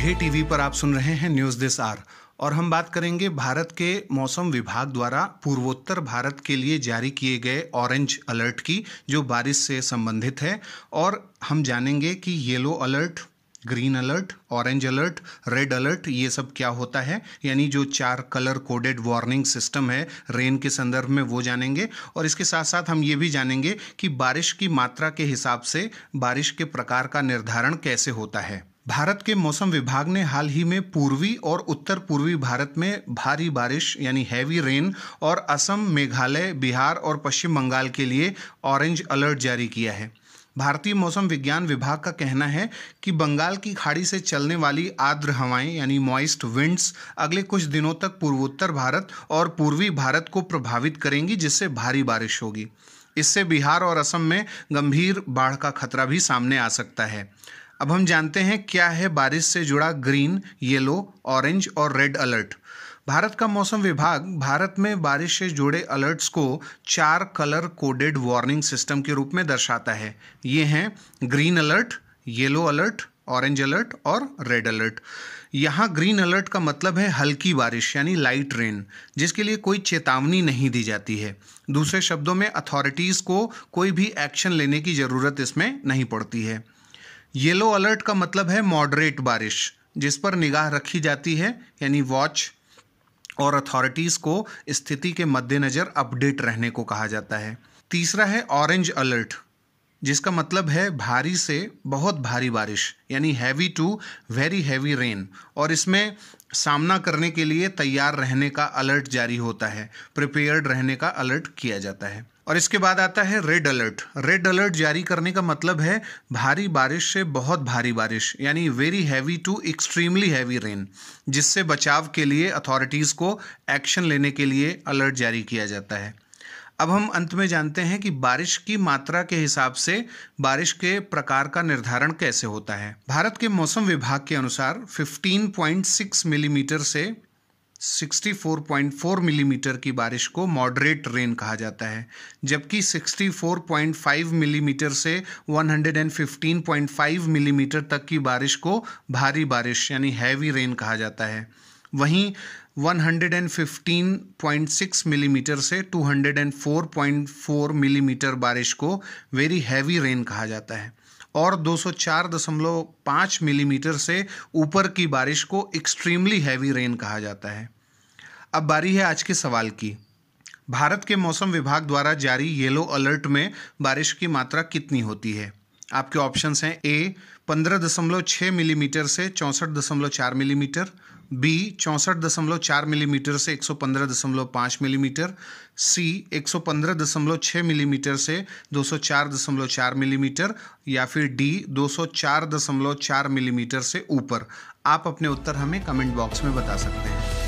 धे टीवी पर आप सुन रहे हैं न्यूज़ दिस आवर और हम बात करेंगे भारत के मौसम विभाग द्वारा पूर्वोत्तर भारत के लिए जारी किए गए ऑरेंज अलर्ट की, जो बारिश से संबंधित है। और हम जानेंगे कि yellow alert, green alert, orange alert, red alert, ये सब क्या होता है, यानी जो चार कलर कोडेड वार्निंग सिस्टम है रेन के संदर्भ में, वो जानेंगे। और इसके साथ साथ हम ये भी जानेंगे कि बारिश की मात्रा के हिसाब से बारिश के प्रकार का निर्धारण कैसे होता है। भारत के मौसम विभाग ने हाल ही में पूर्वी और उत्तर पूर्वी भारत में भारी बारिश यानी हैवी रेन और असम, मेघालय, बिहार और पश्चिम बंगाल के लिए ऑरेंज अलर्ट जारी किया है। भारतीय मौसम विज्ञान विभाग का कहना है कि बंगाल की खाड़ी से चलने वाली आर्द्र हवाएं यानी मॉइस्ट विंड्स अगले कुछ दिनों तक पूर्वोत्तर भारत और पूर्वी भारत को प्रभावित करेंगी, जिससे भारी बारिश होगी। इससे बिहार और असम में गंभीर बाढ़ का खतरा भी सामने आ सकता है। अब हम जानते हैं क्या है बारिश से जुड़ा ग्रीन, येलो, ऑरेंज और रेड अलर्ट। भारत का मौसम विभाग भारत में बारिश से जुड़े अलर्ट्स को चार कलर कोडेड वार्निंग सिस्टम के रूप में दर्शाता है। ये हैं green alert, yellow alert, orange alert और रेड अलर्ट। यहाँ ग्रीन अलर्ट का मतलब है हल्की बारिश यानी लाइट रेन, जिसके लिए कोई चेतावनी नहीं दी जाती है। दूसरे शब्दों में अथॉरिटीज़ को कोई भी एक्शन लेने की ज़रूरत इसमें नहीं पड़ती है। येलो अलर्ट का मतलब है मॉडरेट बारिश, जिस पर निगाह रखी जाती है यानी वॉच, और अथॉरिटीज़ को स्थिति के मद्देनज़र अपडेट रहने को कहा जाता है। तीसरा है ऑरेंज अलर्ट, जिसका मतलब है भारी से बहुत भारी बारिश यानी heavy to very heavy rain, और इसमें सामना करने के लिए तैयार रहने का अलर्ट जारी होता है, प्रिपेयर्ड रहने का अलर्ट किया जाता है। और इसके बाद आता है रेड अलर्ट। रेड अलर्ट जारी करने का मतलब है भारी बारिश से बहुत भारी बारिश यानी very heavy to extremely heavy rain, जिससे बचाव के लिए अथॉरिटीज़ को एक्शन लेने के लिए अलर्ट जारी किया जाता है। अब हम अंत में जानते हैं कि बारिश की मात्रा के हिसाब से बारिश के प्रकार का निर्धारण कैसे होता है। भारत के मौसम विभाग के अनुसार 15.6 मिलीमीटर से 64.4 मिलीमीटर की बारिश को मॉडरेट रेन कहा जाता है, जबकि 64.5 मिलीमीटर से 115.5 मिलीमीटर तक की बारिश को भारी बारिश यानी हैवी रेन कहा जाता है। वहीं 115.6 मिलीमीटर से 204.4 मिलीमीटर बारिश को वेरी हैवी रेन कहा जाता है, और 204.5 मिलीमीटर से ऊपर की बारिश को एक्सट्रीमली हैवी रेन कहा जाता है। अब बारी है आज के सवाल की। भारत के मौसम विभाग द्वारा जारी येलो अलर्ट में बारिश की मात्रा कितनी होती है? आपके ऑप्शंस हैं ए 15.6 मिलीमीटर से 64.4 मिलीमीटर, बी 64.4 मिलीमीटर से 115.5 मिलीमीटर, सी 115.6 मिलीमीटर से 204.4 मिलीमीटर, या फिर डी 204.4 मिलीमीटर से ऊपर। आप अपने उत्तर हमें कमेंट बॉक्स में बता सकते हैं।